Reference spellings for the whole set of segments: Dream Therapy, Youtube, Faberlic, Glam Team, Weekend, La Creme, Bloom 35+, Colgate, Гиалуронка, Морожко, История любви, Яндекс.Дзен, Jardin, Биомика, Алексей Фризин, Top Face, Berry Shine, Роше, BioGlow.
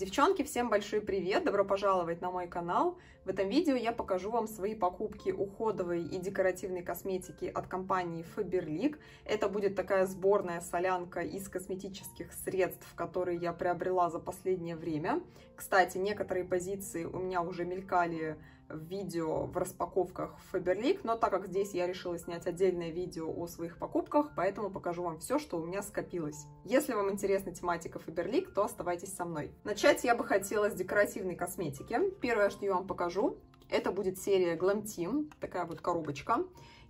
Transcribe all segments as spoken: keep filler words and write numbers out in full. Девчонки, всем большой привет! Добро пожаловать на мой канал! В этом видео я покажу вам свои покупки уходовой и декоративной косметики от компании Faberlic. Это будет такая сборная солянка из косметических средств, которые я приобрела за последнее время. Кстати, некоторые позиции у меня уже мелькали в видео в распаковках Faberlic, но так как здесь я решила снять отдельное видео о своих покупках, поэтому покажу вам все, что у меня скопилось. Если вам интересна тематика Faberlic, то оставайтесь со мной. Начать я бы хотела с декоративной косметики. Первое, что я вам покажу, это будет серия Glam Team, такая вот коробочка.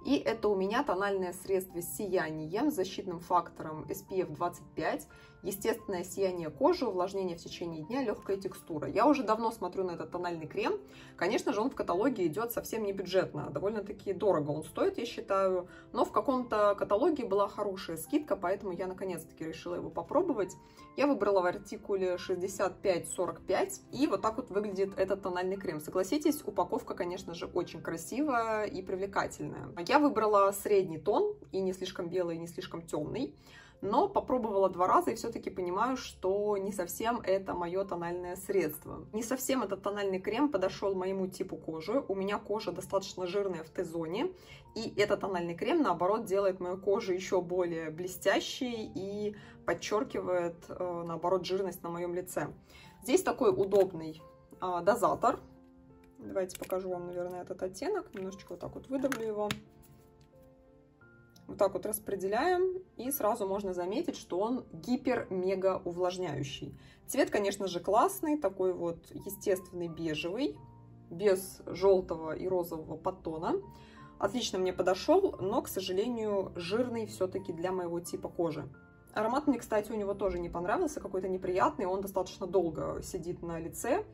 И это у меня тональное средство с сиянием, с защитным фактором эс пи эф двадцать пять, естественное сияние кожи, увлажнение в течение дня, легкая текстура. Я уже давно смотрю на этот тональный крем. Конечно же, он в каталоге идет совсем не бюджетно, довольно-таки дорого он стоит, я считаю. Но в каком-то каталоге была хорошая скидка, поэтому я наконец-таки решила его попробовать. Я выбрала в артикуле шестьдесят пять сорок пять, и вот так вот выглядит этот тональный крем. Согласитесь, упаковка, конечно же, очень красивая и привлекательная. Я выбрала средний тон, и не слишком белый, и не слишком темный, но попробовала два раза и все-таки понимаю, что не совсем это мое тональное средство. Не совсем этот тональный крем подошел моему типу кожи. У меня кожа достаточно жирная в Т-зоне, и этот тональный крем, наоборот, делает мою кожу еще более блестящей и подчеркивает, наоборот, жирность на моем лице. Здесь такой удобный дозатор. Давайте покажу вам, наверное, этот оттенок. Немножечко вот так вот выдавлю его. Вот так вот распределяем, и сразу можно заметить, что он гипер-мега увлажняющий. Цвет, конечно же, классный, такой вот естественный бежевый, без желтого и розового подтона. Отлично мне подошел, но, к сожалению, жирный все-таки для моего типа кожи. Аромат мне, кстати, у него тоже не понравился, какой-то неприятный, он достаточно долго сидит на лице.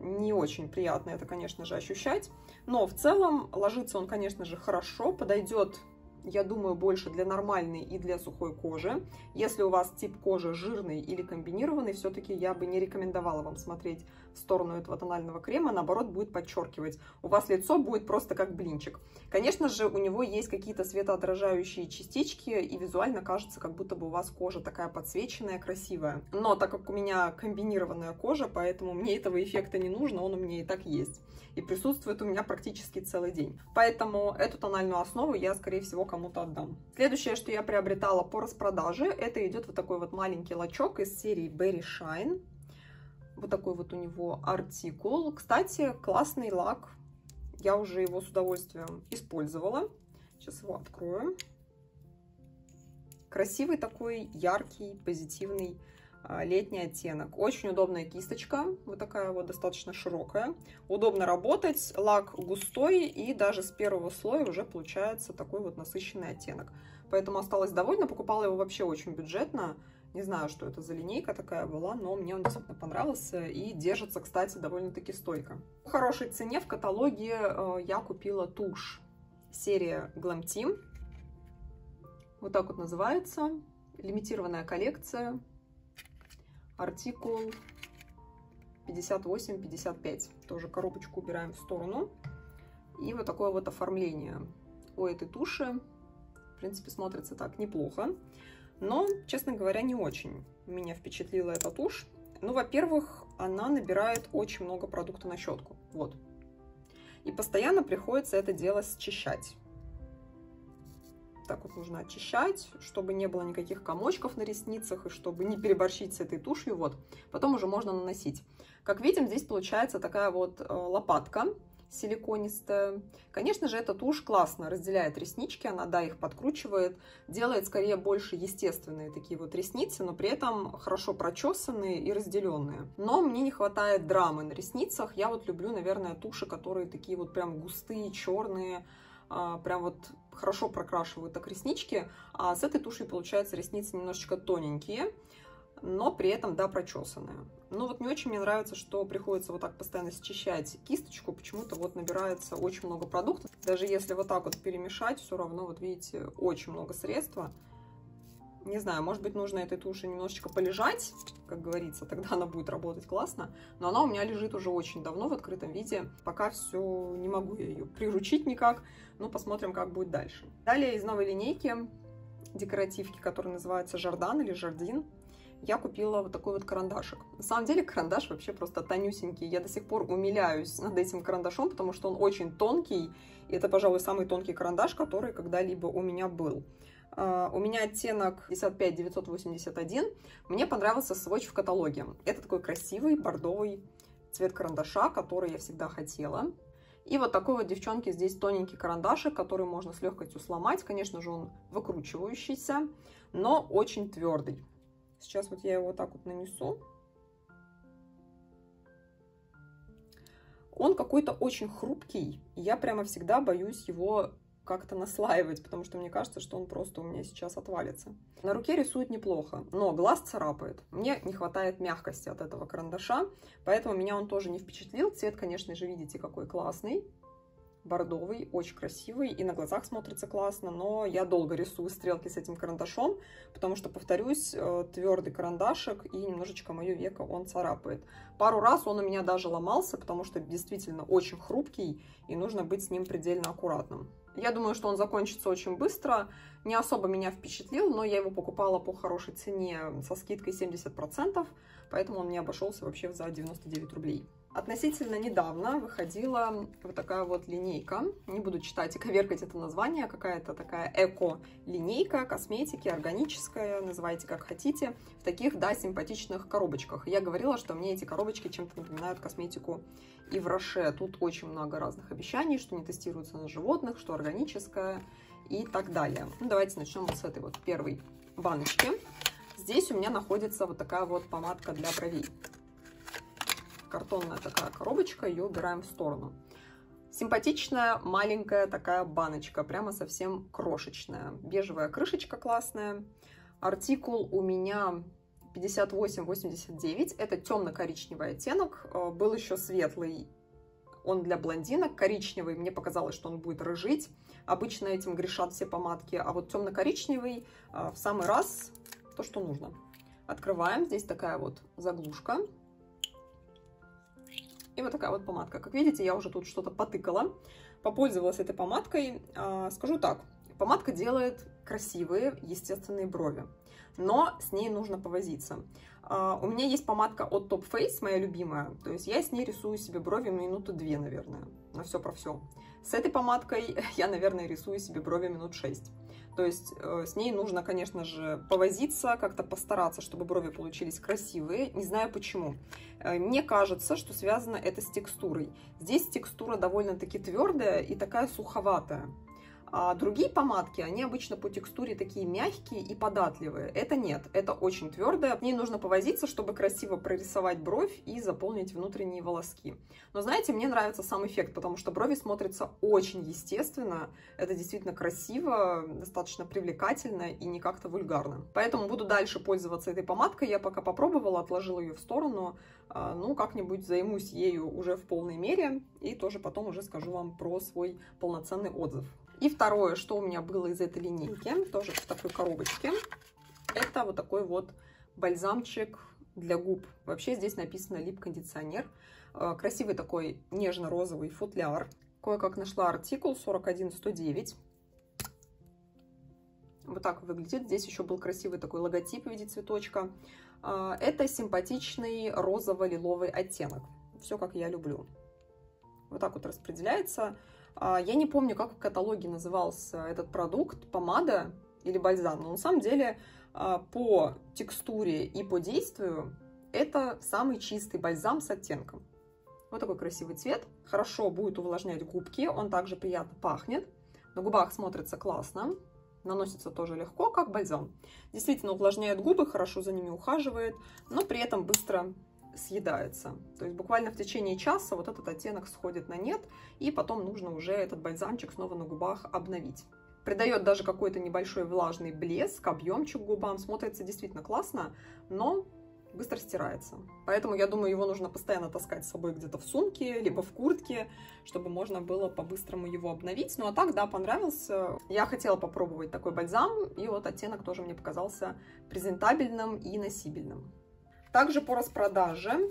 Не очень приятно это, конечно же, ощущать, но в целом ложится он, конечно же, хорошо, подойдет, я думаю, больше для нормальной и для сухой кожи. Если у вас тип кожи жирный или комбинированный, все-таки я бы не рекомендовала вам смотреть в сторону этого тонального крема, наоборот, будет подчеркивать. У вас лицо будет просто как блинчик. Конечно же, у него есть какие-то светоотражающие частички, и визуально кажется, как будто бы у вас кожа такая подсвеченная, красивая. Но так как у меня комбинированная кожа, поэтому мне этого эффекта не нужно, он у меня и так есть. И присутствует у меня практически целый день. Поэтому эту тональную основу я, скорее всего, кому-то отдам. Следующее, что я приобретала по распродаже, это идет вот такой вот маленький лачок из серии Berry Shine. Вот такой вот у него артикул. Кстати, классный лак. Я уже его с удовольствием использовала. Сейчас его открою. Красивый такой, яркий, позитивный летний оттенок. Очень удобная кисточка. Вот такая вот, достаточно широкая. Удобно работать. Лак густой, и даже с первого слоя уже получается такой вот насыщенный оттенок. Поэтому осталась довольна. Покупала его вообще очень бюджетно. Не знаю, что это за линейка такая была, но мне он действительно понравился и держится, кстати, довольно-таки стойко. По хорошей цене в каталоге э, я купила тушь серия Glam Team. Вот так вот называется. Лимитированная коллекция. Артикул пятьдесят восемь пятьдесят пять. Тоже коробочку убираем в сторону. И вот такое вот оформление у этой туши. В принципе, смотрится так неплохо. Но, честно говоря, не очень меня впечатлила эта тушь. Ну, во-первых, она набирает очень много продукта на щетку. Вот. И постоянно приходится это дело счищать. Так вот нужно очищать, чтобы не было никаких комочков на ресницах и чтобы не переборщить с этой тушью. Вот. Потом уже можно наносить. Как видим, здесь получается такая вот лопатка силиконистая. Конечно же, эта тушь классно разделяет реснички, она, да, их подкручивает, делает скорее больше естественные такие вот ресницы, но при этом хорошо прочесанные и разделенные. Но мне не хватает драмы на ресницах. Я вот люблю, наверное, туши, которые такие вот прям густые, черные, прям вот хорошо прокрашивают так реснички. А с этой тушью, получается, ресницы немножечко тоненькие, но при этом, да, прочесанная. Но вот не очень мне нравится, что приходится вот так постоянно счищать кисточку, почему-то вот набирается очень много продуктов. Даже если вот так вот перемешать, все равно, вот видите, очень много средства. Не знаю, может быть, нужно этой туши немножечко полежать, как говорится, тогда она будет работать классно. Но она у меня лежит уже очень давно в открытом виде. Пока все не могу я ее приручить никак, но посмотрим, как будет дальше. Далее из новой линейки декоративки, которая называется Jardin или Jardin. я купила вот такой вот карандашик. На самом деле карандаш вообще просто тонюсенький. Я до сих пор умиляюсь над этим карандашом, потому что он очень тонкий. И это, пожалуй, самый тонкий карандаш, который когда-либо у меня был. Uh, у меня оттенок пятьдесят пять девятьсот восемьдесят один. Мне понравился сводч в каталоге. Это такой красивый бордовый цвет карандаша, который я всегда хотела. И вот такой вот, девчонки, здесь тоненький карандашик, который можно с легкостью сломать. Конечно же, он выкручивающийся, но очень твердый. Сейчас вот я его вот так вот нанесу. Он какой-то очень хрупкий. Я прямо всегда боюсь его как-то наслаивать, потому что мне кажется, что он просто у меня сейчас отвалится. На руке рисует неплохо, но глаз царапает. Мне не хватает мягкости от этого карандаша, поэтому меня он тоже не впечатлил. Цвет, конечно же, видите, какой классный. Бордовый, очень красивый и на глазах смотрится классно, но я долго рисую стрелки с этим карандашом, потому что, повторюсь, твердый карандашик и немножечко мое веко он царапает. Пару раз он у меня даже ломался, потому что действительно очень хрупкий и нужно быть с ним предельно аккуратным. Я думаю, что он закончится очень быстро, не особо меня впечатлил, но я его покупала по хорошей цене со скидкой семьдесят процентов, поэтому он мне обошелся вообще за девяносто девять рублей. Относительно недавно выходила вот такая вот линейка, не буду читать и коверкать это название, какая-то такая эко-линейка косметики, органическая, называйте как хотите, в таких, да, симпатичных коробочках. Я говорила, что мне эти коробочки чем-то напоминают косметику и в Роше. Тут очень много разных обещаний, что не тестируется на животных, что органическая и так далее. Ну, давайте начнем вот с этой вот первой баночки. Здесь у меня находится вот такая вот помадка для бровей. Картонная такая коробочка, ее убираем в сторону. Симпатичная, маленькая такая баночка, прямо совсем крошечная. Бежевая крышечка классная. Артикул у меня пятьдесят восемь восемьдесят девять, это темно-коричневый оттенок, был еще светлый. Он для блондинок, коричневый, мне показалось, что он будет рыжить. Обычно этим грешат все помадки, а вот темно-коричневый в самый раз то, что нужно. Открываем, здесь такая вот заглушка. И вот такая вот помадка. Как видите, я уже тут что-то потыкала, попользовалась этой помадкой. Скажу так, помадка делает красивые, естественные брови, но с ней нужно повозиться. У меня есть помадка от Top Face, моя любимая, то есть я с ней рисую себе брови минуту две, наверное, на все про все. С этой помадкой я, наверное, рисую себе брови минут шесть. То есть с ней нужно, конечно же, повозиться, как-то постараться, чтобы брови получились красивые. Не знаю почему. Мне кажется, что связано это с текстурой. Здесь текстура довольно-таки твердая и такая суховатая. А другие помадки, они обычно по текстуре такие мягкие и податливые. Это нет, это очень твердое. В ней нужно повозиться, чтобы красиво прорисовать бровь и заполнить внутренние волоски. Но знаете, мне нравится сам эффект, потому что брови смотрятся очень естественно. Это действительно красиво, достаточно привлекательно и не как-то вульгарно. Поэтому буду дальше пользоваться этой помадкой. Я пока попробовала, отложила ее в сторону. Ну, как-нибудь займусь ею уже в полной мере и тоже потом уже скажу вам про свой полноценный отзыв. И второе, что у меня было из этой линейки, тоже в такой коробочке, это вот такой вот бальзамчик для губ. Вообще здесь написано лип-кондиционер. Красивый такой нежно-розовый футляр. Кое-как нашла артикул сорок один сто девять. Вот так выглядит. Здесь еще был красивый такой логотип в виде цветочка. Это симпатичный розово-лиловый оттенок. Все, как я люблю. Вот так вот распределяется. Я не помню, как в каталоге назывался этот продукт, помада или бальзам, но на самом деле по текстуре и по действию это самый чистый бальзам с оттенком. Вот такой красивый цвет, хорошо будет увлажнять губки, он также приятно пахнет, на губах смотрится классно, наносится тоже легко, как бальзам. Действительно увлажняет губы, хорошо за ними ухаживает, но при этом быстро съедается. То есть буквально в течение часа вот этот оттенок сходит на нет, и потом нужно уже этот бальзамчик снова на губах обновить. Придает даже какой-то небольшой влажный блеск, объемчик губам, смотрится действительно классно, но быстро стирается. Поэтому я думаю, его нужно постоянно таскать с собой где-то в сумке, либо в куртке, чтобы можно было по-быстрому его обновить. Ну а так, да, понравился. Я хотела попробовать такой бальзам, и вот оттенок тоже мне показался презентабельным и носибельным. Также по распродаже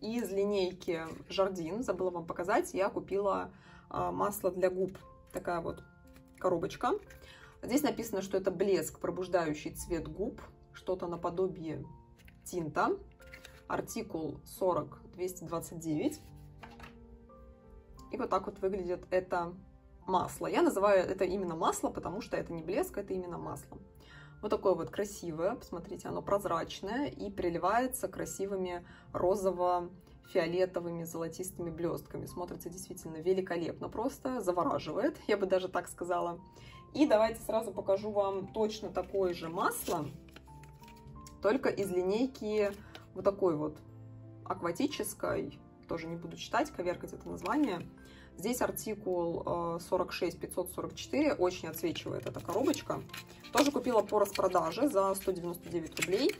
из линейки Jardin, забыла вам показать, я купила масло для губ. Такая вот коробочка. Здесь написано, что это блеск, пробуждающий цвет губ. что-то наподобие тинта. Артикул сорок двести двадцать девять. И вот так вот выглядит это масло. Я называю это именно масло, потому что это не блеск, это именно масло. Вот такое вот красивое. Посмотрите, оно прозрачное и переливается красивыми розово-фиолетовыми золотистыми блестками. Смотрится действительно великолепно, просто завораживает, я бы даже так сказала. И давайте сразу покажу вам точно такое же масло, только из линейки вот такой вот акватической. Тоже не буду читать, коверкать это название. Здесь артикул сорок шесть пятьсот сорок четыре, очень отсвечивает эта коробочка. Тоже купила по распродаже за сто девяносто девять рублей.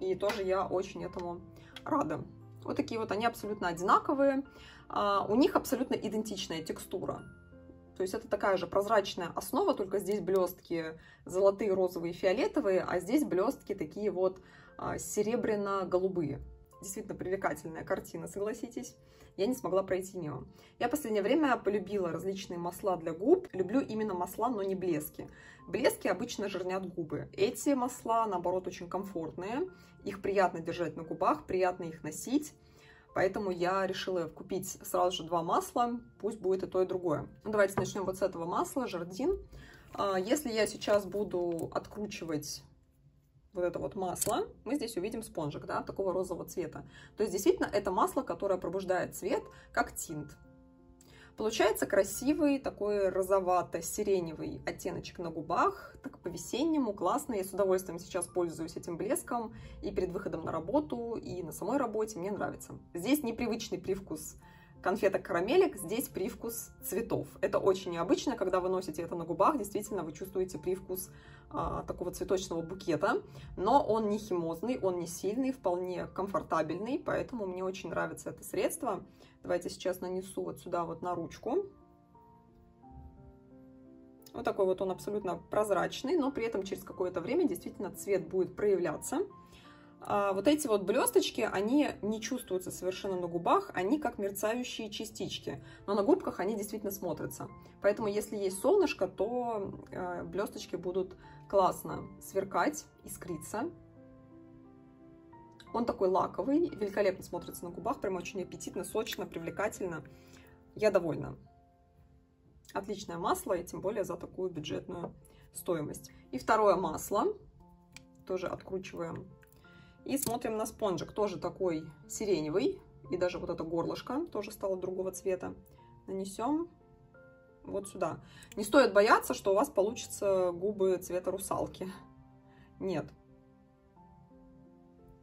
И тоже я очень этому рада. Вот такие вот они абсолютно одинаковые. У них абсолютно идентичная текстура. То есть это такая же прозрачная основа, только здесь блестки золотые, розовые, фиолетовые, а здесь блестки такие вот серебряно-голубые. Действительно привлекательная картина, согласитесь. Я не смогла пройти мимо. Я в последнее время полюбила различные масла для губ. Люблю именно масла, но не блески. Блески обычно жирнят губы. Эти масла, наоборот, очень комфортные. Их приятно держать на губах, приятно их носить. Поэтому я решила купить сразу же два масла. Пусть будет и то, и другое. Давайте начнем вот с этого масла, Жардин. Если я сейчас буду откручивать вот это вот масло, мы здесь увидим спонжик, да, такого розового цвета. То есть, действительно, это масло, которое пробуждает цвет, как тинт. Получается красивый такой розовато-сиреневый оттеночек на губах, так по-весеннему, классно. Я с удовольствием сейчас пользуюсь этим блеском и перед выходом на работу, и на самой работе, мне нравится. Здесь непривычный привкус конфеток-карамелек, здесь привкус цветов. Это очень необычно, когда вы носите это на губах, действительно вы чувствуете привкус а, такого цветочного букета, но он не химозный, он не сильный, вполне комфортабельный, поэтому мне очень нравится это средство. Давайте сейчас нанесу вот сюда вот на ручку. Вот такой вот он абсолютно прозрачный, но при этом через какое-то время действительно цвет будет проявляться. Вот эти вот блесточки, они не чувствуются совершенно на губах, они как мерцающие частички, но на губках они действительно смотрятся. Поэтому если есть солнышко, то блесточки будут классно сверкать, искриться. Он такой лаковый, великолепно смотрится на губах, прям очень аппетитно, сочно, привлекательно. Я довольна. Отличное масло, и тем более за такую бюджетную стоимость. И второе масло, тоже откручиваем. И смотрим на спонжик, тоже такой сиреневый, и даже вот это горлышко тоже стало другого цвета. Нанесем вот сюда. Не стоит бояться, что у вас получится губы цвета русалки. Нет.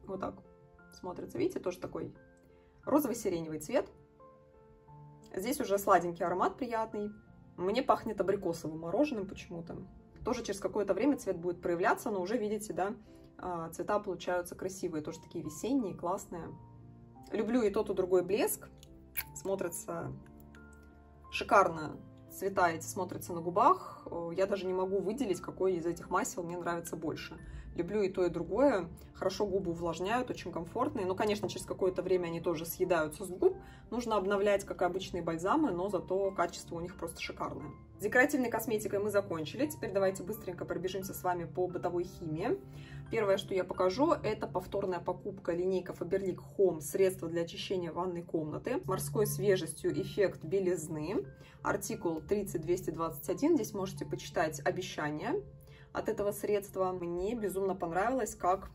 Вот так смотрится, видите, тоже такой розово-сиреневый цвет. Здесь уже сладенький аромат приятный. Мне пахнет абрикосовым мороженым почему-то. Тоже через какое-то время цвет будет проявляться, но уже видите, да, цвета получаются красивые, тоже такие весенние, классные. Люблю и тот, и другой блеск. Смотрятся шикарно. Цвета эти смотрятся на губах. Я даже не могу выделить, какой из этих масел мне нравится больше. Люблю и то, и другое. Хорошо губы увлажняют, очень комфортные. Но, конечно, через какое-то время они тоже съедаются с губ. Нужно обновлять, как и обычные бальзамы, но зато качество у них просто шикарное. С декоративной косметикой мы закончили. Теперь давайте быстренько пробежимся с вами по бытовой химии. Первое, что я покажу, это повторная покупка линейка Faberlic Home, средство для очищения ванной комнаты. С морской свежестью эффект белизны. Артикул тридцать двести двадцать один. Здесь можете почитать обещания от этого средства. Мне безумно понравилось, как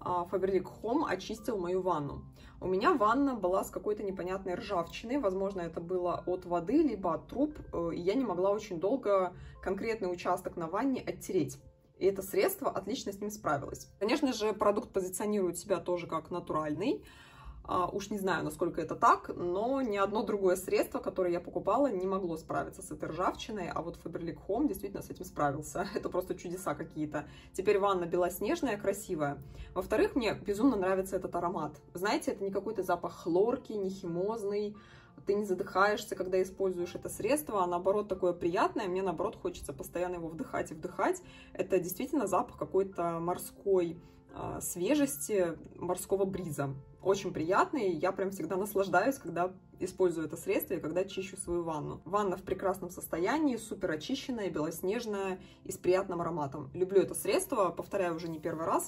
Faberlic Home очистил мою ванну. У меня ванна была с какой-то непонятной ржавчиной, возможно, это было от воды, либо от труб, и я не могла очень долго конкретный участок на ванне оттереть. И это средство отлично с ним справилось. Конечно же, продукт позиционирует себя тоже как натуральный. Уж не знаю, насколько это так, но ни одно другое средство, которое я покупала, не могло справиться с этой ржавчиной, а вот Faberlic Home действительно с этим справился. Это просто чудеса какие-то. Теперь ванна белоснежная, красивая. Во-вторых, мне безумно нравится этот аромат. Знаете, это не какой-то запах хлорки, не химозный, ты не задыхаешься, когда используешь это средство, а наоборот такое приятное. Мне наоборот хочется постоянно его вдыхать и вдыхать. Это действительно запах какой-то морской э, свежести, морского бриза. Очень приятный, я прям всегда наслаждаюсь, когда использую это средство и когда чищу свою ванну. Ванна в прекрасном состоянии, супер очищенная, белоснежная и с приятным ароматом. Люблю это средство, повторяю уже не первый раз,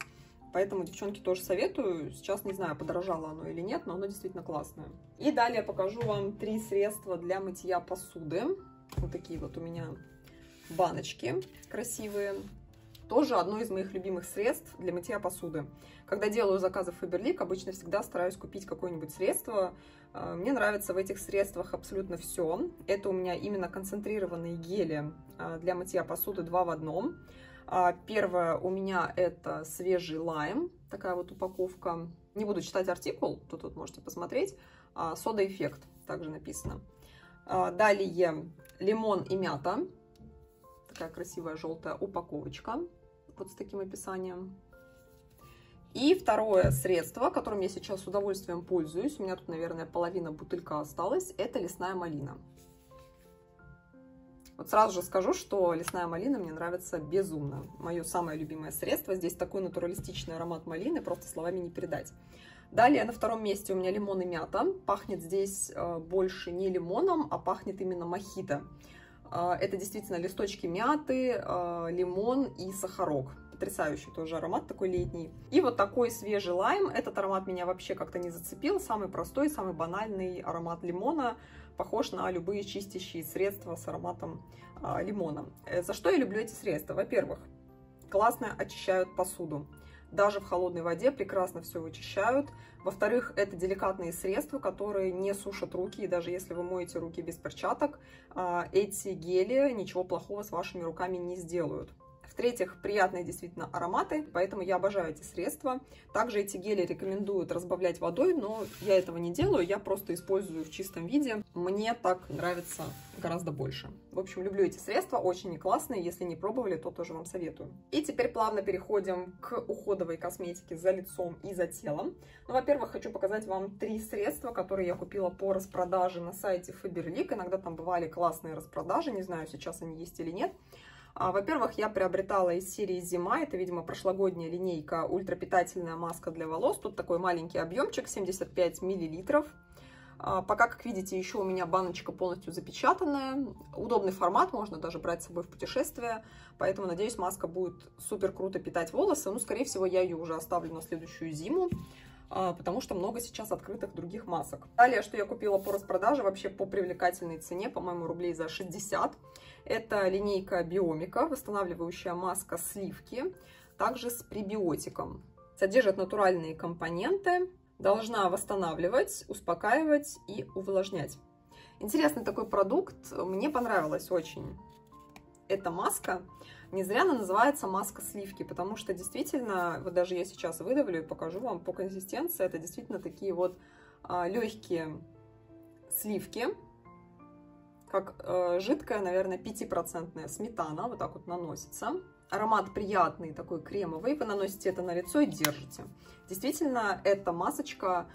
поэтому, девчонки, тоже советую. Сейчас не знаю, подорожало оно или нет, но оно действительно классное. И далее покажу вам три средства для мытья посуды. Вот такие вот у меня баночки красивые. Тоже одно из моих любимых средств для мытья посуды. Когда делаю заказы в Faberlic, обычно всегда стараюсь купить какое-нибудь средство. Мне нравится в этих средствах абсолютно все. Это у меня именно концентрированные гели для мытья посуды два в одном. Первое у меня это свежий лайм, такая вот упаковка. Не буду читать артикул, то тут можете посмотреть. Сода эффект также написано. Далее лимон и мята. Такая красивая желтая упаковочка. Вот с таким описанием. И второе средство, которым я сейчас с удовольствием пользуюсь, у меня тут, наверное, половина бутылька осталась, это лесная малина. Вот сразу же скажу, что лесная малина мне нравится безумно. Мое самое любимое средство. Здесь такой натуралистичный аромат малины, просто словами не передать. Далее на втором месте у меня лимон и мята. Пахнет здесь больше не лимоном, а пахнет именно мохито. Это действительно листочки мяты, лимон и сахарок. Потрясающий тоже аромат, такой летний. И вот такой свежий лайм. Этот аромат меня вообще как-то не зацепил. Самый простой, самый банальный аромат лимона. Похож на любые чистящие средства с ароматом лимона. За что я люблю эти средства? Во-первых, классно очищают посуду. Даже в холодной воде прекрасно все вычищают. Во-вторых, это деликатные средства, которые не сушат руки. И даже если вы моете руки без перчаток, эти гели ничего плохого с вашими руками не сделают. В-третьих, приятные действительно ароматы, поэтому я обожаю эти средства. Также эти гели рекомендуют разбавлять водой, но я этого не делаю, я просто использую в чистом виде. Мне так нравится гораздо больше. В общем, люблю эти средства, очень классные, если не пробовали, то тоже вам советую. И теперь плавно переходим к уходовой косметике за лицом и за телом. Ну, во-первых, хочу показать вам три средства, которые я купила по распродаже на сайте Faberlic. Иногда там бывали классные распродажи, не знаю, сейчас они есть или нет. Во-первых, я приобретала из серии «Зима». Это, видимо, прошлогодняя линейка «Ультрапитательная маска для волос». Тут такой маленький объемчик, семьдесят пять миллилитров. Пока, как видите, еще у меня баночка полностью запечатанная. Удобный формат, можно даже брать с собой в путешествие. Поэтому, надеюсь, маска будет супер круто питать волосы. Ну, скорее всего, я ее уже оставлю на следующую зиму, потому что много сейчас открытых других масок. Далее, что я купила по распродаже, вообще по привлекательной цене, по-моему, рублей за шестьдесят. Это линейка Биомика, восстанавливающая маска сливки, также с пребиотиком. Содержит натуральные компоненты, должна восстанавливать, успокаивать и увлажнять. Интересный такой продукт, мне понравилось очень. Эта маска, не зря она называется маска сливки, потому что действительно, вот даже я сейчас выдавлю и покажу вам по консистенции, это действительно такие вот а, легкие сливки, как а, жидкая, наверное, пятипроцентная сметана, вот так вот наносится. Аромат приятный, такой кремовый, вы наносите это на лицо и держите. Действительно, эта масочка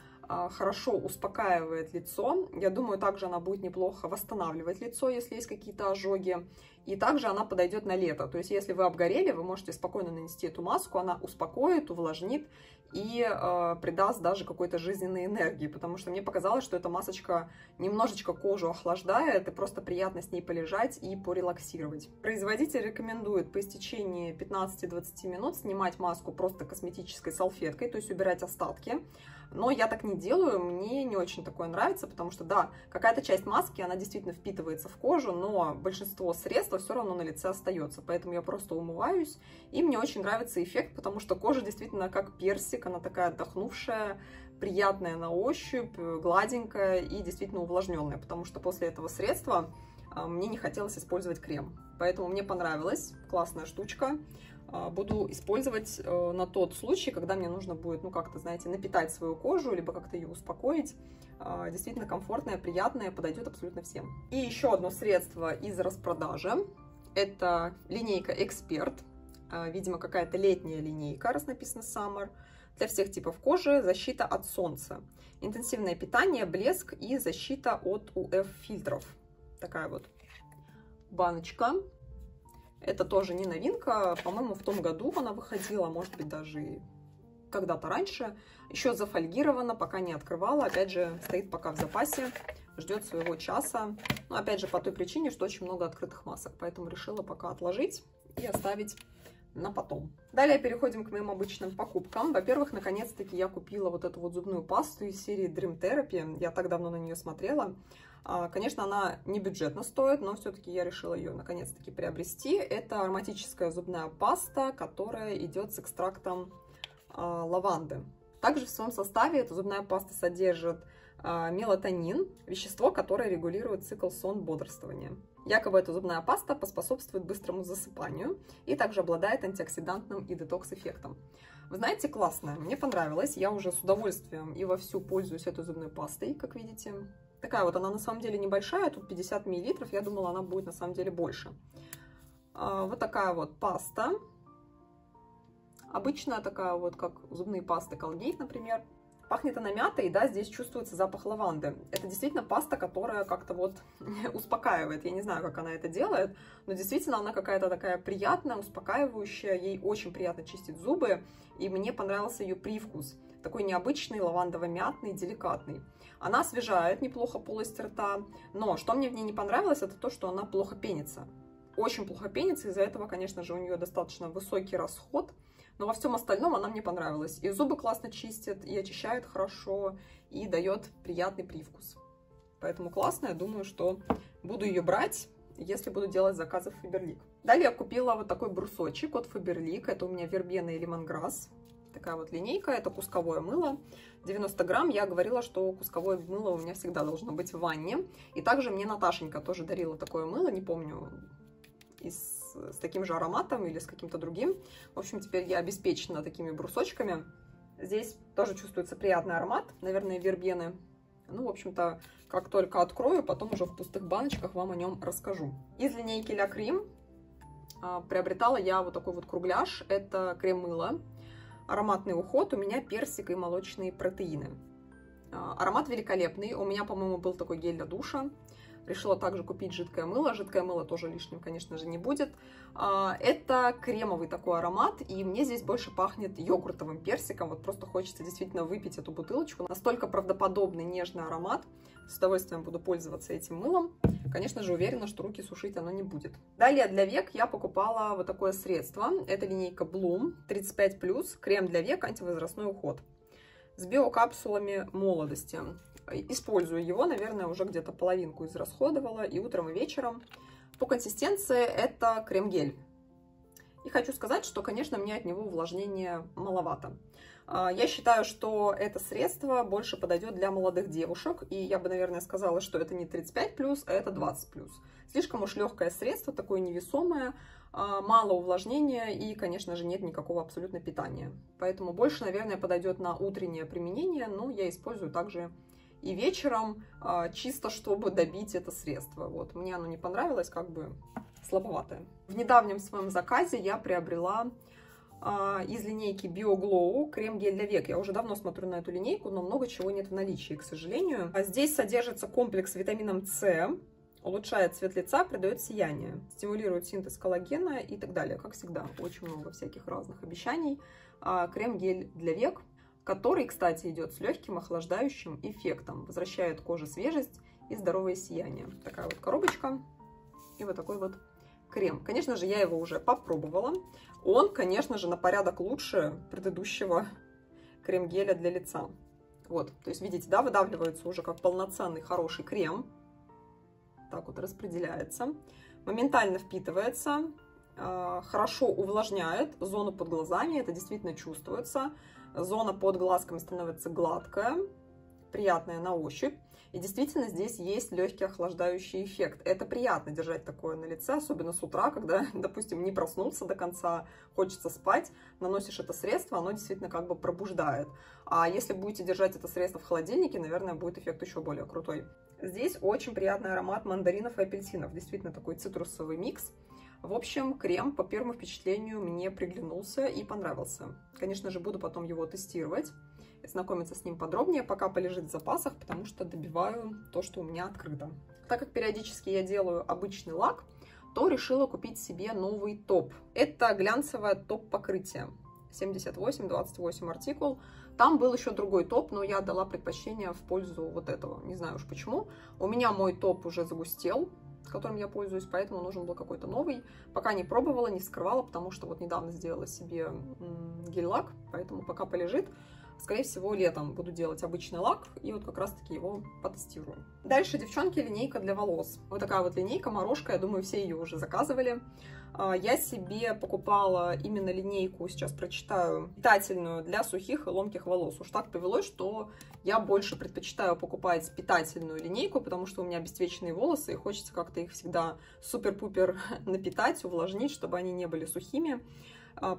хорошо успокаивает лицо. Я думаю, также она будет неплохо восстанавливать лицо, если есть какие-то ожоги. И также она подойдет на лето. То есть, если вы обгорели, вы можете спокойно нанести эту маску. Она успокоит, увлажнит и э, придаст даже какой-то жизненной энергии. Потому что мне показалось, что эта масочка немножечко кожу охлаждает. И просто приятно с ней полежать и порелаксировать. Производитель рекомендует по истечении пятнадцати-двадцати минут снимать маску просто косметической салфеткой. То есть, убирать остатки. Но я так не делаю, мне не очень такое нравится, потому что, да, какая-то часть маски, она действительно впитывается в кожу, но большинство средств все равно на лице остается, поэтому я просто умываюсь, и мне очень нравится эффект, потому что кожа действительно как персик, она такая отдохнувшая, приятная на ощупь, гладенькая и действительно увлажненная, потому что после этого средства мне не хотелось использовать крем, поэтому мне понравилась, классная штучка. Буду использовать на тот случай, когда мне нужно будет, ну, как-то, знаете, напитать свою кожу, либо как-то ее успокоить. Действительно комфортное, приятное, подойдет абсолютно всем. И еще одно средство из распродажи. Это линейка «Эксперт». Видимо, какая-то летняя линейка, раз написано «Summer». для всех типов кожи, защита от солнца, интенсивное питание, блеск и защита от ю ви-фильтров. Такая вот баночка. Это тоже не новинка, по-моему, в том году она выходила, может быть, даже когда-то раньше. Еще зафольгирована, пока не открывала, опять же, стоит пока в запасе, ждет своего часа. Но опять же, по той причине, что очень много открытых масок, поэтому решила пока отложить и оставить на потом. Далее переходим к моим обычным покупкам. Во-первых, наконец-таки я купила вот эту вот зубную пасту из серии Dream Therapy, я так давно на нее смотрела. Конечно, она не бюджетно стоит, но все-таки я решила ее наконец-таки приобрести. Это ароматическая зубная паста, которая идет с экстрактом э, лаванды. Также в своем составе эта зубная паста содержит э, мелатонин, вещество, которое регулирует цикл сон-бодрствования. Якобы эта зубная паста поспособствует быстрому засыпанию и также обладает антиоксидантным и детокс-эффектом. Вы знаете, классная, мне понравилась, я уже с удовольствием и вовсю пользуюсь этой зубной пастой, как видите. Такая вот она на самом деле небольшая, тут пятьдесят миллилитров, я думала, она будет на самом деле больше. Вот такая вот паста. Обычная такая вот, как зубные пасты Colgate, например. Пахнет она мятой, да, здесь чувствуется запах лаванды. Это действительно паста, которая как-то вот успокаивает. Я не знаю, как она это делает, но действительно она какая-то такая приятная, успокаивающая. Ей очень приятно чистить зубы, и мне понравился ее привкус. Такой необычный, лавандово-мятный, деликатный. Она освежает неплохо полость рта, но что мне в ней не понравилось, это то, что она плохо пенится. Очень плохо пенится, из-за этого, конечно же, у нее достаточно высокий расход, но во всем остальном она мне понравилась. И зубы классно чистит, и очищает хорошо, и дает приятный привкус. Поэтому классно, я думаю, что буду ее брать, если буду делать заказы в Faberlic. Далее я купила вот такой брусочек от Faberlic, это у меня вербена и лимонграсс. Такая вот линейка, это кусковое мыло, девяносто грамм, я говорила, что кусковое мыло у меня всегда должно быть в ванне, и также мне Наташенька тоже дарила такое мыло, не помню, из, с таким же ароматом или с каким-то другим, в общем, теперь я обеспечена такими брусочками, здесь тоже чувствуется приятный аромат, наверное, вербены. Ну, в общем-то, как только открою, потом уже в пустых баночках вам о нем расскажу. Из линейки La Creme приобретала я вот такой вот кругляш, это крем-мыло. Ароматный уход, у меня персик и молочные протеины. Аромат великолепный, у меня, по-моему, был такой гель для душа. Решила также купить жидкое мыло, жидкое мыло тоже лишним, конечно же, не будет. Это кремовый такой аромат, и мне здесь больше пахнет йогуртовым персиком, вот просто хочется действительно выпить эту бутылочку. Настолько правдоподобный нежный аромат, с удовольствием буду пользоваться этим мылом. Конечно же, уверена, что руки сушить оно не будет. Далее для век я покупала вот такое средство. Это линейка Bloom тридцать пять плюс, крем для век, антивозрастной уход. С биокапсулами молодости. Использую его, наверное, уже где-то половинку израсходовала и утром, и вечером. По консистенции это крем-гель. И хочу сказать, что, конечно, мне от него увлажнения маловато. Я считаю, что это средство больше подойдет для молодых девушек, и я бы, наверное, сказала, что это не тридцать пять плюс, а это двадцать плюс. Слишком уж легкое средство, такое невесомое, мало увлажнения и, конечно же, нет никакого абсолютно питания. Поэтому больше, наверное, подойдет на утреннее применение, но я использую также и вечером, чисто чтобы добить это средство. Вот, мне оно не понравилось, как бы слабоватое. В недавнем своем заказе я приобрела из линейки BioGlow крем-гель для век. Я уже давно смотрю на эту линейку, но много чего нет в наличии, к сожалению. А здесь содержится комплекс с витамином С, улучшает цвет лица, придает сияние, стимулирует синтез коллагена и так далее. Как всегда, очень много всяких разных обещаний. Крем-гель для век, который, кстати, идет с легким охлаждающим эффектом, возвращает коже свежесть и здоровое сияние. Такая вот коробочка и вот такой вот крем. Конечно же, я его уже попробовала. Он, конечно же, на порядок лучше предыдущего крем-геля для лица. Вот, то есть, видите, да, выдавливается уже как полноценный хороший крем. Так вот распределяется. Моментально впитывается, хорошо увлажняет зону под глазами, это действительно чувствуется. Зона под глазками становится гладкая, приятная на ощупь. И действительно здесь есть легкий охлаждающий эффект. Это приятно держать такое на лице, особенно с утра, когда, допустим, не проснулся до конца, хочется спать, наносишь это средство, оно действительно как бы пробуждает. А если будете держать это средство в холодильнике, наверное, будет эффект еще более крутой. Здесь очень приятный аромат мандаринов и апельсинов. Действительно такой цитрусовый микс. В общем, крем по первому впечатлению мне приглянулся и понравился. Конечно же, буду потом его тестировать, знакомиться с ним подробнее, пока полежит в запасах, потому что добиваю то, что у меня открыто. Так как периодически я делаю обычный лак, то решила купить себе новый топ. Это глянцевое топ-покрытие. семьдесят восемь двадцать восемь артикул. Там был еще другой топ, но я дала предпочтение в пользу вот этого. Не знаю уж почему. У меня мой топ уже загустел, которым я пользуюсь, поэтому нужен был какой-то новый. Пока не пробовала, не вскрывала, потому что вот недавно сделала себе гель-лак, поэтому пока полежит. Скорее всего, летом буду делать обычный лак, и вот как раз-таки его потестирую. Дальше, девчонки, линейка для волос. Вот такая вот линейка, Морожко, я думаю, все ее уже заказывали. Я себе покупала именно линейку, сейчас прочитаю, питательную для сухих и ломких волос. Уж так повелось, что я больше предпочитаю покупать питательную линейку, потому что у меня обесцвеченные волосы, и хочется как-то их всегда супер-пупер напитать, увлажнить, чтобы они не были сухими.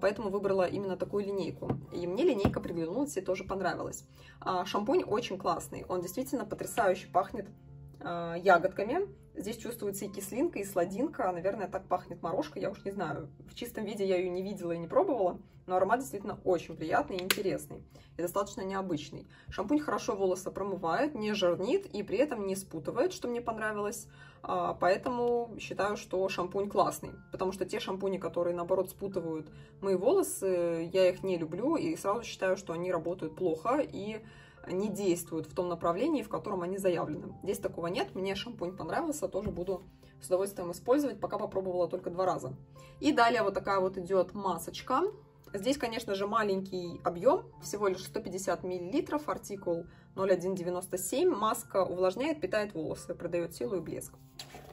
Поэтому выбрала именно такую линейку. И мне линейка приглянулась и тоже понравилась. Шампунь очень классный. Он действительно потрясающе пахнет ягодками. Здесь чувствуется и кислинка, и сладинка. Наверное, так пахнет Морожко, я уж не знаю. В чистом виде я ее не видела и не пробовала. Но аромат действительно очень приятный и интересный. И достаточно необычный. Шампунь хорошо волосы промывает, не жирнит и при этом не спутывает, что мне понравилось. Поэтому считаю, что шампунь классный. Потому что те шампуни, которые, наоборот, спутывают мои волосы, я их не люблю. И сразу считаю, что они работают плохо и не действуют в том направлении, в котором они заявлены. Здесь такого нет. Мне шампунь понравился, тоже буду с удовольствием использовать. Пока попробовала только два раза. И далее вот такая вот идет масочка. Здесь, конечно же, маленький объем, всего лишь сто пятьдесят миллилитров, артикул ноль один девяносто семь. Маска увлажняет, питает волосы, придает силу и блеск.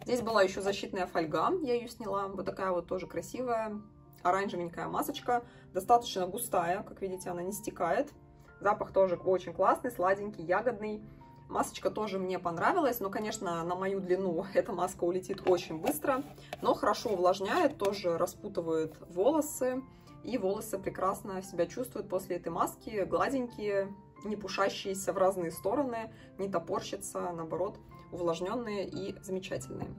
Здесь была еще защитная фольга, я ее сняла. Вот такая вот тоже красивая, оранжевенькая масочка. Достаточно густая, как видите, она не стекает. Запах тоже очень классный, сладенький, ягодный. Масочка тоже мне понравилась, но, конечно, на мою длину эта маска улетит очень быстро. Но хорошо увлажняет, тоже распутывает волосы. И волосы прекрасно себя чувствуют после этой маски. Гладенькие, не пушащиеся в разные стороны, не топорщатся, наоборот, увлажненные и замечательные.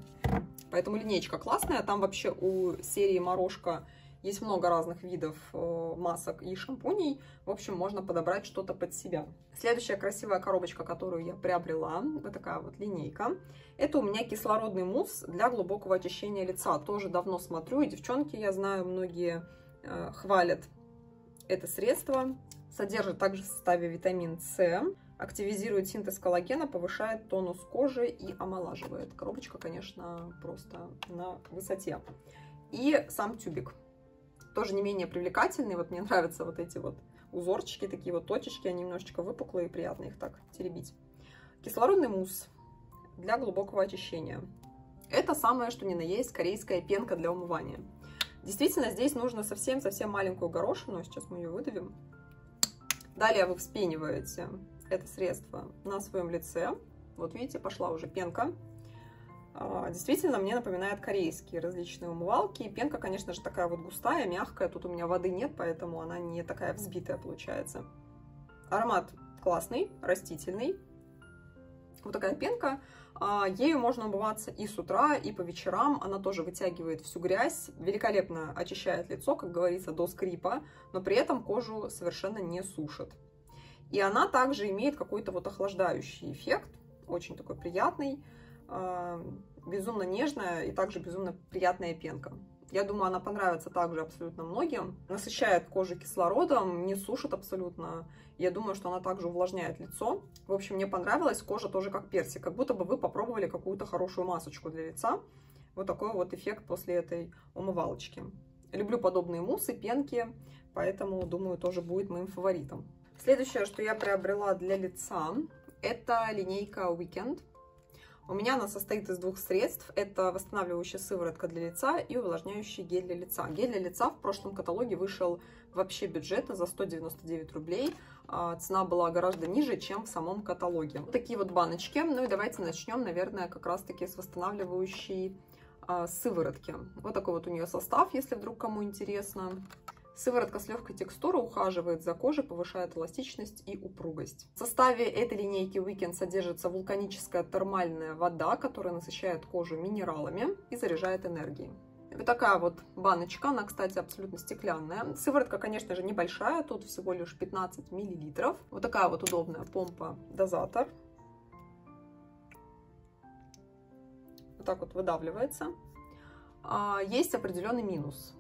Поэтому линейка классная. Там вообще у серии Морожко есть много разных видов масок и шампуней. В общем, можно подобрать что-то под себя. Следующая красивая коробочка, которую я приобрела, вот такая вот линейка. Это у меня кислородный мусс для глубокого очищения лица. Тоже давно смотрю, и девчонки, я знаю, многие э, хвалят это средство. Содержит также в составе витамин С, активизирует синтез коллагена, повышает тонус кожи и омолаживает. Коробочка, конечно, просто на высоте. И сам тюбик. Тоже не менее привлекательный. Вот мне нравятся вот эти вот узорчики, такие вот точечки. Они немножечко выпуклые, приятно их так теребить. Кислородный мусс для глубокого очищения. Это самое, что ни на есть, корейская пенка для умывания. Действительно, здесь нужно совсем-совсем маленькую горошину. Сейчас мы ее выдавим. Далее вы вспениваете это средство на своем лице. Вот видите, пошла уже пенка. Действительно, мне напоминает корейские различные умывалки. Пенка, конечно же, такая вот густая, мягкая. Тут у меня воды нет, поэтому она не такая взбитая получается. Аромат классный, растительный. Вот такая пенка. Ею можно умываться и с утра, и по вечерам. Она тоже вытягивает всю грязь. Великолепно очищает лицо, как говорится, до скрипа. Но при этом кожу совершенно не сушит. И она также имеет какой-то вот охлаждающий эффект. Очень такой приятный. Безумно нежная и также безумно приятная пенка. Я думаю, она понравится также абсолютно многим. Насыщает кожу кислородом, не сушит абсолютно. Я думаю, что она также увлажняет лицо. В общем, мне понравилась. Кожа тоже как персик. Как будто бы вы попробовали какую-то хорошую масочку для лица. Вот такой вот эффект после этой умывалочки. Люблю подобные муссы, пенки. Поэтому, думаю, тоже будет моим фаворитом. Следующее, что я приобрела для лица, это линейка Weekend. У меня она состоит из двух средств. Это восстанавливающая сыворотка для лица и увлажняющий гель для лица. Гель для лица в прошлом каталоге вышел вообще бюджетно за сто девяносто девять рублей. Цена была гораздо ниже, чем в самом каталоге. Вот такие вот баночки. Ну и давайте начнем, наверное, как раз-таки с восстанавливающей сыворотки. Вот такой вот у нее состав, если вдруг кому интересно. Сыворотка с легкой текстурой ухаживает за кожей, повышает эластичность и упругость. В составе этой линейки Weekend содержится вулканическая термальная вода, которая насыщает кожу минералами и заряжает энергией. Вот такая вот баночка, она, кстати, абсолютно стеклянная. Сыворотка, конечно же, небольшая, тут всего лишь пятнадцать миллилитров. Вот такая вот удобная помпа-дозатор. Вот так вот выдавливается. Есть определенный минус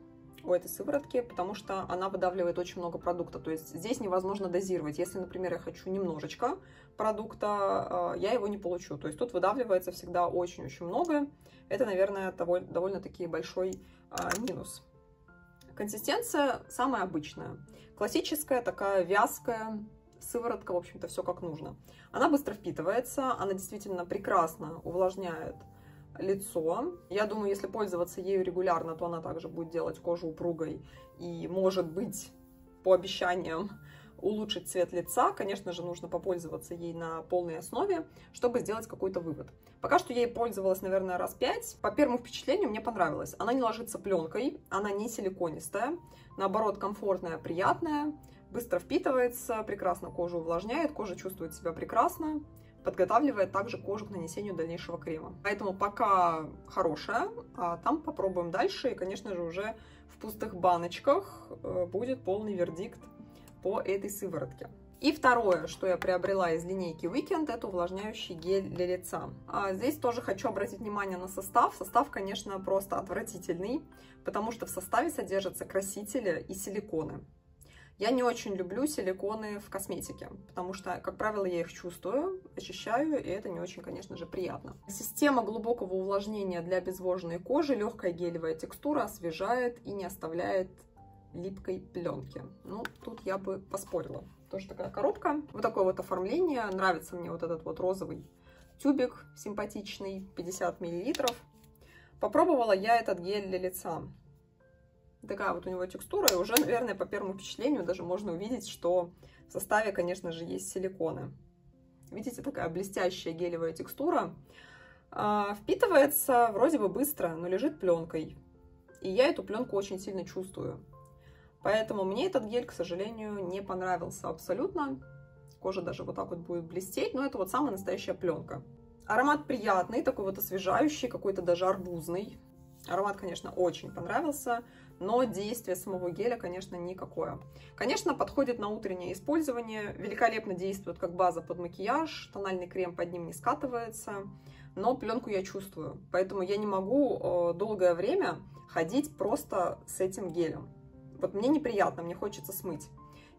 у этой сыворотки, потому что она выдавливает очень много продукта, то есть здесь невозможно дозировать. Если, например, я хочу немножечко продукта, я его не получу. То есть тут выдавливается всегда очень-очень много. Это, наверное, довольно-таки большой минус. Консистенция самая обычная. Классическая, такая вязкая сыворотка, в общем-то, все как нужно. Она быстро впитывается, она действительно прекрасно увлажняет лицо. Я думаю, если пользоваться ею регулярно, то она также будет делать кожу упругой и, может быть, по обещаниям улучшить цвет лица. Конечно же, нужно попользоваться ей на полной основе, чтобы сделать какой-то вывод. Пока что я ей пользовалась, наверное, раз пять. По первому впечатлению мне понравилось. Она не ложится пленкой, она не силиконистая, наоборот, комфортная, приятная, быстро впитывается, прекрасно кожу увлажняет, кожа чувствует себя прекрасно, подготавливает также кожу к нанесению дальнейшего крема. Поэтому пока хорошая, а там попробуем дальше. И, конечно же, уже в пустых баночках будет полный вердикт по этой сыворотке. И второе, что я приобрела из линейки Weekend, это увлажняющий гель для лица. А здесь тоже хочу обратить внимание на состав. Состав, конечно, просто отвратительный, потому что в составе содержатся красители и силиконы. Я не очень люблю силиконы в косметике, потому что, как правило, я их чувствую, ощущаю, и это не очень, конечно же, приятно. Система глубокого увлажнения для обезвоженной кожи, легкая гелевая текстура, освежает и не оставляет липкой пленки. Ну, тут я бы поспорила. Тоже такая коробка. Вот такое вот оформление. Нравится мне вот этот вот розовый тюбик симпатичный, пятьдесят миллилитров. Попробовала я этот гель для лица. Такая вот у него текстура, и уже, наверное, по первому впечатлению даже можно увидеть, что в составе, конечно же, есть силиконы. Видите, такая блестящая гелевая текстура. Впитывается вроде бы быстро, но лежит пленкой. И я эту пленку очень сильно чувствую. Поэтому мне этот гель, к сожалению, не понравился абсолютно. Кожа даже вот так вот будет блестеть, но это вот самая настоящая пленка. Аромат приятный, такой вот освежающий, какой-то даже арбузный. Аромат, конечно, очень понравился, но действие самого геля, конечно, никакое. Конечно, подходит на утреннее использование, великолепно действует как база под макияж, тональный крем под ним не скатывается, но пленку я чувствую, поэтому я не могу долгое время ходить просто с этим гелем. Вот мне неприятно, мне хочется смыть.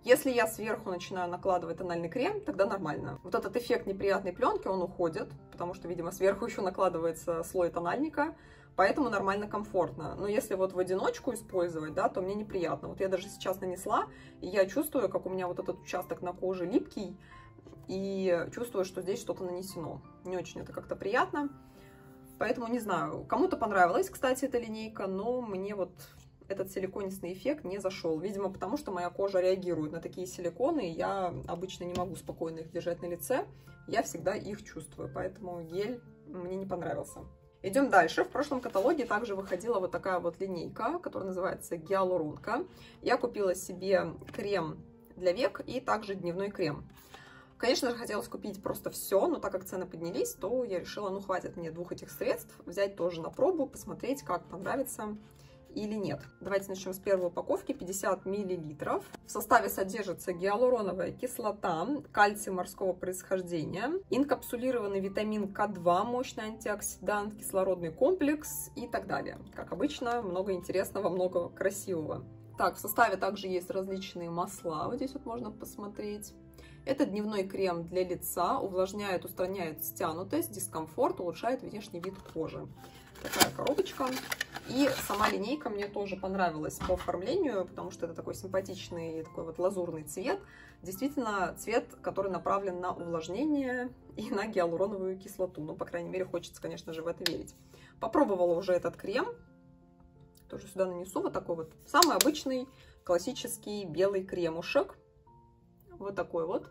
Если я сверху начинаю накладывать тональный крем, тогда нормально. Вот этот эффект неприятной пленки, он уходит, потому что, видимо, сверху еще накладывается слой тональника, поэтому нормально, комфортно. Но если вот в одиночку использовать, да, то мне неприятно. Вот я даже сейчас нанесла, и я чувствую, как у меня вот этот участок на коже липкий, и чувствую, что здесь что-то нанесено. Не очень это как-то приятно, поэтому не знаю. Кому-то понравилась, кстати, эта линейка, но мне вот этот силиконистый эффект не зашел. Видимо, потому что моя кожа реагирует на такие силиконы, и я обычно не могу спокойно их держать на лице. Я всегда их чувствую, поэтому гель мне не понравился. Идем дальше. В прошлом каталоге также выходила вот такая вот линейка, которая называется Гиалуронка. Я купила себе крем для век и также дневной крем. Конечно же, хотелось купить просто все, но так как цены поднялись, то я решила, ну хватит мне двух этих средств, взять тоже на пробу, посмотреть, как понравится или нет. Давайте начнем с первой упаковки, пятьдесят миллилитров. В составе содержится гиалуроновая кислота, кальций морского происхождения, инкапсулированный витамин ка два, мощный антиоксидант, кислородный комплекс и так далее. Как обычно, много интересного, много красивого. Так, в составе также есть различные масла, вот здесь вот можно посмотреть. Это дневной крем для лица, увлажняет, устраняет стянутость, дискомфорт, улучшает внешний вид кожи. Такая коробочка. И сама линейка мне тоже понравилась по оформлению, потому что это такой симпатичный, такой вот лазурный цвет. Действительно, цвет, который направлен на увлажнение и на гиалуроновую кислоту. Ну, по крайней мере, хочется, конечно же, в это верить. Попробовала уже этот крем. Тоже сюда нанесу вот такой вот самый обычный классический белый кремушек. Вот такой вот.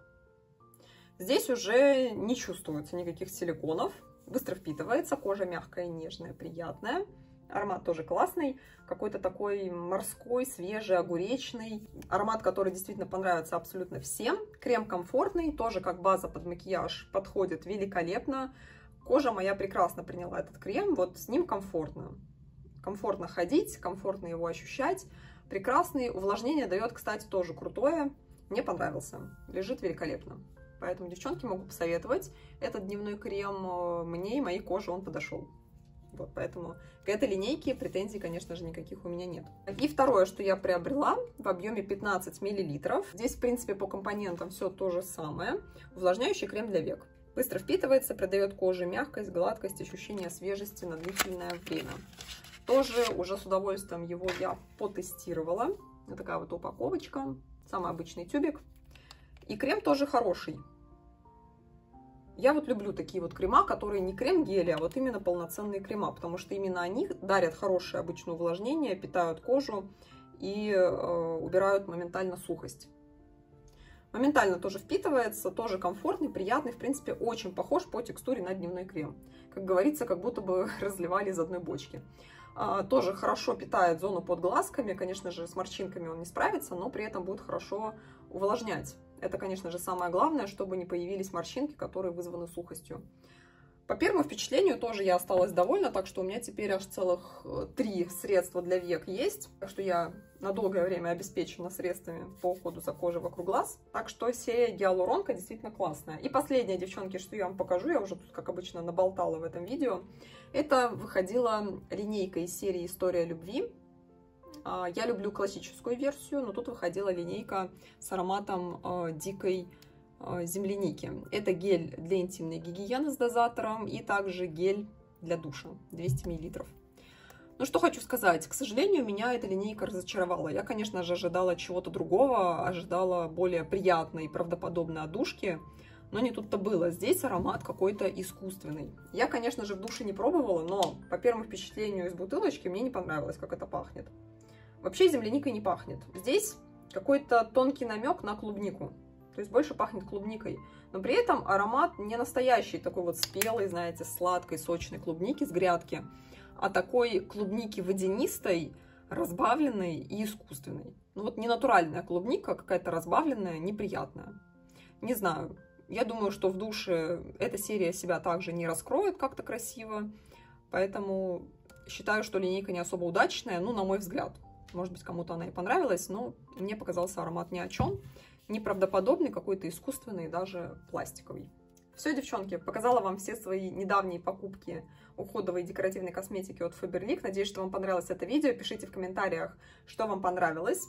Здесь уже не чувствуется никаких силиконов. Быстро впитывается, кожа мягкая, нежная, приятная. Аромат тоже классный, какой-то такой морской, свежий, огуречный. Аромат, который действительно понравится абсолютно всем. Крем комфортный, тоже как база под макияж подходит великолепно. Кожа моя прекрасно приняла этот крем, вот с ним комфортно. комфортно ходить, комфортно его ощущать. Прекрасный, увлажнение дает, кстати, тоже крутое. Мне понравился, лежит великолепно. Поэтому, девчонки, могу посоветовать. Этот дневной крем мне и моей коже он подошел. Вот, поэтому к этой линейке претензий, конечно же, никаких у меня нет. И второе, что я приобрела в объеме пятнадцать миллилитров. Здесь, в принципе, по компонентам все то же самое. Увлажняющий крем для век. Быстро впитывается, придает коже мягкость, гладкость, ощущение свежести на длительное время. Тоже уже с удовольствием его я потестировала. Вот такая вот упаковочка. Самый обычный тюбик. И крем тоже хороший. Я вот люблю такие вот крема, которые не крем-гели, а вот именно полноценные крема, потому что именно они дарят хорошее обычное увлажнение, питают кожу и э, убирают моментально сухость. Моментально тоже впитывается, тоже комфортный, приятный, в принципе, очень похож по текстуре на дневной крем. Как говорится, как будто бы разливали из одной бочки. А, тоже хорошо питает зону под глазками, конечно же, с морщинками он не справится, но при этом будет хорошо увлажнять. Это, конечно же, самое главное, чтобы не появились морщинки, которые вызваны сухостью. По первому впечатлению тоже я осталась довольна, так что у меня теперь аж целых три средства для век есть. Так что я на долгое время обеспечена средствами по уходу за кожей вокруг глаз. Так что серия Гиалуронка действительно классная. И последнее, девчонки, что я вам покажу, я уже тут, как обычно, наболтала в этом видео. Это выходила линейка из серии «История любви». Я люблю классическую версию, но тут выходила линейка с ароматом э, дикой э, земляники. Это гель для интимной гигиены с дозатором и также гель для душа двести миллилитров. Ну что хочу сказать, к сожалению, меня эта линейка разочаровала. Я, конечно же, ожидала чего-то другого, ожидала более приятной и правдоподобной отдушки, но не тут-то было. Здесь аромат какой-то искусственный. Я, конечно же, в душе не пробовала, но по первому впечатлению из бутылочки мне не понравилось, как это пахнет. Вообще земляникой не пахнет. Здесь какой-то тонкий намек на клубнику. То есть больше пахнет клубникой. Но при этом аромат не настоящий, такой вот спелый, знаете, сладкой, сочной клубники с грядки, а такой клубники водянистой, разбавленной и искусственной. Ну вот не натуральная клубника, какая-то разбавленная, неприятная. Не знаю. Я думаю, что в душе эта серия себя также не раскроет как-то красиво. Поэтому считаю, что линейка не особо удачная, ну, на мой взгляд. Может быть, кому-то она и понравилась, но мне показался аромат ни о чем. Неправдоподобный, какой-то искусственный, даже пластиковый. Все, девчонки, показала вам все свои недавние покупки уходовой и декоративной косметики от Faberlic. Надеюсь, что вам понравилось это видео. Пишите в комментариях, что вам понравилось,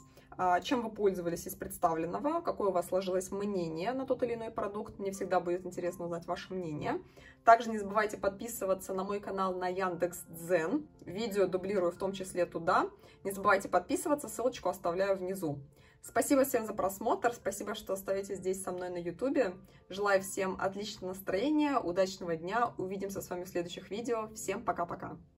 чем вы пользовались из представленного, какое у вас сложилось мнение на тот или иной продукт. Мне всегда будет интересно узнать ваше мнение. Также не забывайте подписываться на мой канал на Яндекс.Дзен. Видео дублирую в том числе туда. Не забывайте подписываться, ссылочку оставляю внизу. Спасибо всем за просмотр, спасибо, что остаетесь здесь со мной на ютубе. Желаю всем отличного настроения, удачного дня. Увидимся с вами в следующих видео. Всем пока-пока!